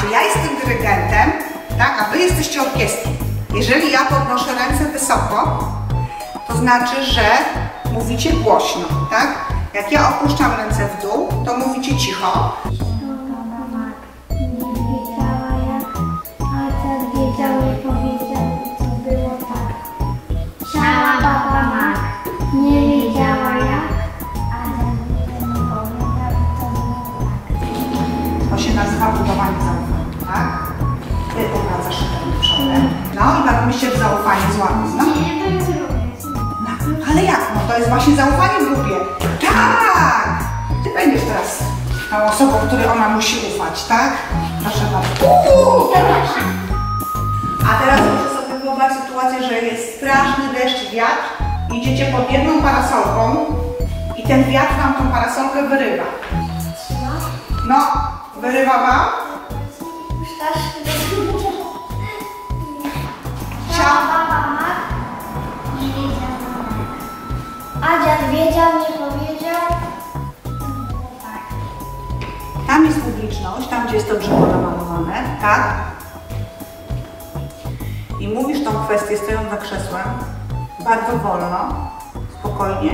Czy ja jestem dyrygentem, tak, a wy jesteście orkiestrą. Jeżeli ja podnoszę ręce wysoko, to znaczy, że mówicie głośno, tak? Jak ja opuszczam ręce w dół, to mówicie cicho. Się nazywa budowanie zaufania, tak? Ty obracasz się do przodu. No i bawimy się w zaufaniu z łamów, no? No, ale jak? No to jest właśnie zaufanie w grupie. Tak! Ty będziesz teraz tą osobą, której ona musi ufać, tak? Proszę bardzo. A teraz muszę sobie wyobrazić sytuację, że jest straszny deszcz, wiatr, idziecie pod jedną parasolką i ten wiatr wam tą parasolkę wyrywa. No, wyrywa wam? A dziad wiedział, nie powiedział. Tak. Tam jest publiczność, tam gdzie jest to drzewo namalowane, tak? I mówisz tą kwestię stojąc za krzesłem, bardzo wolno, spokojnie.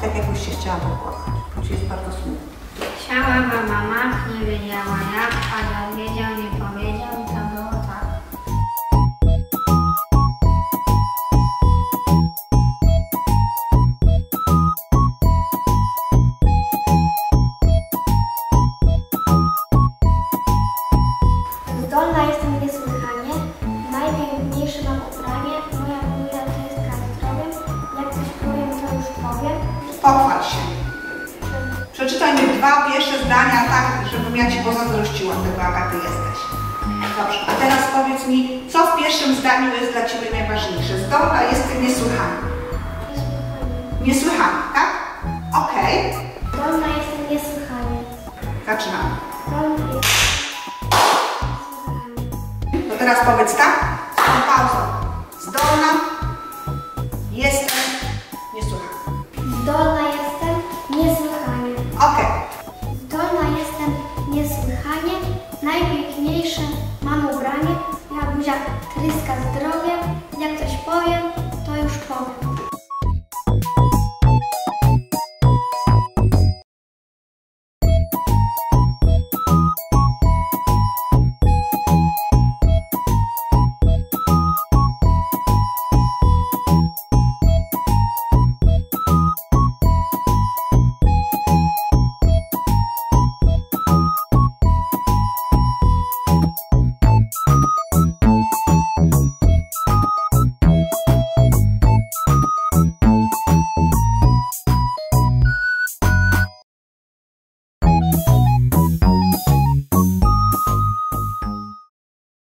Tak jakbyś się chciała popłakać. Jest bardzo smutne. Chciała mama, nie wiedziała jak, ale wiedział, nie powiedział i to było tak. Zdolna jestem niesłychanie, najpiękniejszy mam ubranie, moja wuja to jest kastrodem, jak coś powiem, to już powiem. Pochwal się. Przeczytaj mi dwa pierwsze zdania, tak, żebym ja ci pozazdrościła tego, jaka ty jesteś. Dobrze, a teraz powiedz mi, co w pierwszym zdaniu jest dla ciebie najważniejsze? Zdolna jestem niesłychana. Niesłychana, tak? Okej. Zdolna jestem niesłychana. Zaczynamy. To teraz powiedz tak, z tą pauzą. Zdolna jestem niesłychana. Zdolna jestem niesłychana. Okej. Zdolna jestem niesłychanie, najpiękniejsze mam ubranie, ja buzia tryska zdrowa.